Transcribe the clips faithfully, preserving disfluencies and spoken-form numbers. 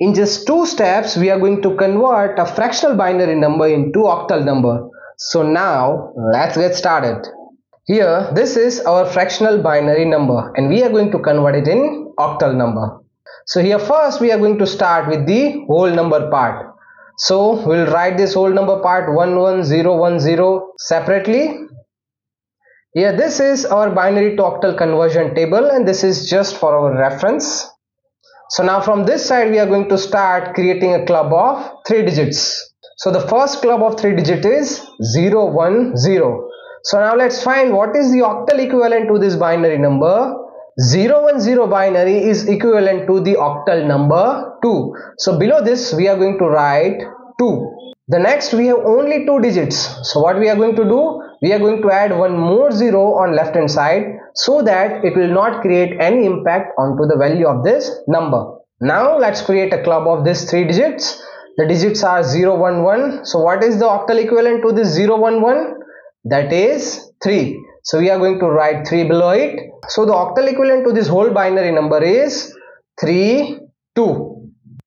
In just two steps, we are going to convert a fractional binary number into octal number. So now let's get started. Here, this is our fractional binary number and we are going to convert it in octal number. So here first we are going to start with the whole number part. So we'll write this whole number part one one zero one zero separately. Here this is our binary to octal conversion table and this is just for our reference. So now from this side we are going to start creating a club of three digits. So the first club of three digits is zero one zero. So now let's find what is the octal equivalent to this binary number. zero one zero binary is equivalent to the octal number two. So below this we are going to write two. The next we have only two digits. So what we are going to do? We are going to add one more zero on left hand side, so that it will not create any impact onto the value of this number. Now let's create a club of these three digits. The digits are zero one one. So what is the octal equivalent to this zero one one? That is three. So we are going to write three below it. So the octal equivalent to this whole binary number is three two.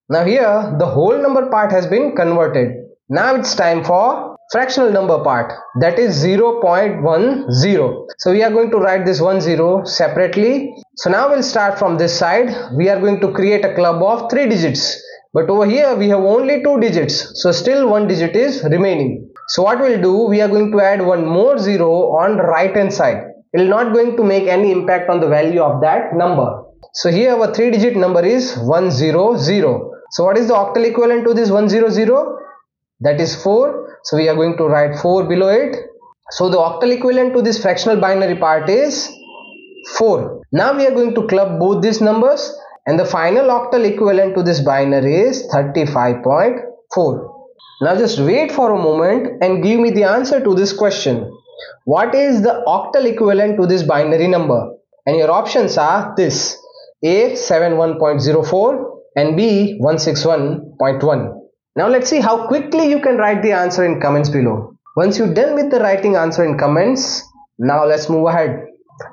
Now here the whole number part has been converted. Now it's time for fractional number part, that is zero point one zero. So we are going to write this one zero separately. So now we'll start from this side. We are going to create a club of three digits. But over here we have only two digits. So still one digit is remaining. So what we'll do, we are going to add one more zero on right hand side. It will not going to make any impact on the value of that number. So here our three digit number is one zero zero. So what is the octal equivalent to this one zero zero? That is four. So we are going to write four below it. So the octal equivalent to this fractional binary part is four. Now we are going to club both these numbers and the final octal equivalent to this binary is thirty-five point four. Now just wait for a moment and give me the answer to this question. What is the octal equivalent to this binary number? And your options are this: A seventy-one point zero four and B one sixty-one point one. Now let's see how quickly you can write the answer in comments below. Once you're done with the writing answer in comments, now let's move ahead.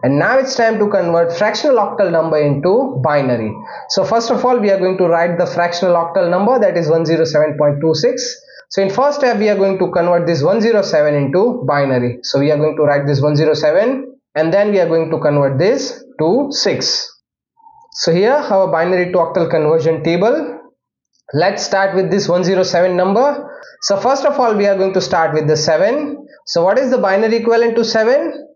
And now it's time to convert fractional octal number into binary. So first of all, we are going to write the fractional octal number, that is one oh seven point two six. So in first step, we are going to convert this one oh seven into binary. So we are going to write this one oh seven and then we are going to convert this to six. So here our binary to octal conversion table. Let's start with this one oh seven number. So first of all, we are going to start with the seven. So what is the binary equivalent to seven?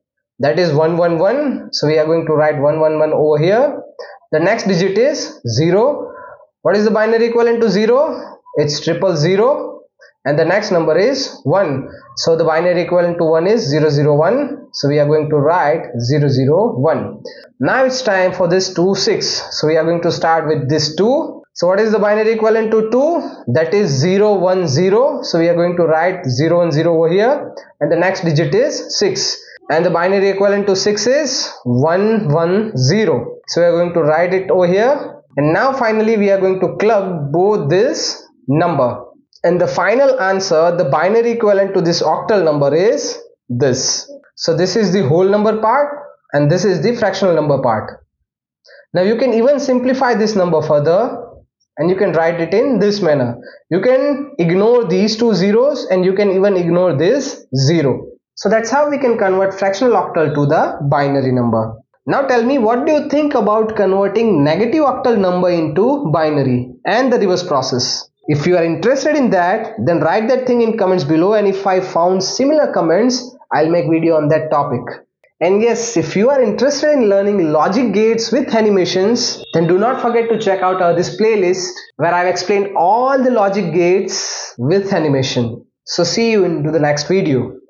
That is one one one. So we are going to write one one one over here. The next digit is zero. What is the binary equivalent to zero? It's triple zero. And the next number is one. So the binary equivalent to one is zero zero one. So we are going to write zero zero one. Now it's time for this two six. So we are going to start with this two. So what is the binary equivalent to two? That is zero one zero. So we are going to write zero one zero over here. And the next digit is six. And the binary equivalent to six is one one zero. So we are going to write it over here. And now finally we are going to club both this number. And the final answer, the binary equivalent to this octal number is this. So this is the whole number part and this is the fractional number part. Now you can even simplify this number further. And you can write it in this manner. You can ignore these two zeros and you can even ignore this zero. So that's how we can convert fractional octal to the binary number. Now tell me, what do you think about converting negative octal number into binary and the reverse process? If you are interested in that, then write that thing in comments below, and if I found similar comments, I'll make video on that topic. And yes, if you are interested in learning logic gates with animations, then do not forget to check out uh, this playlist where I've explained all the logic gates with animation. So see you in the next video.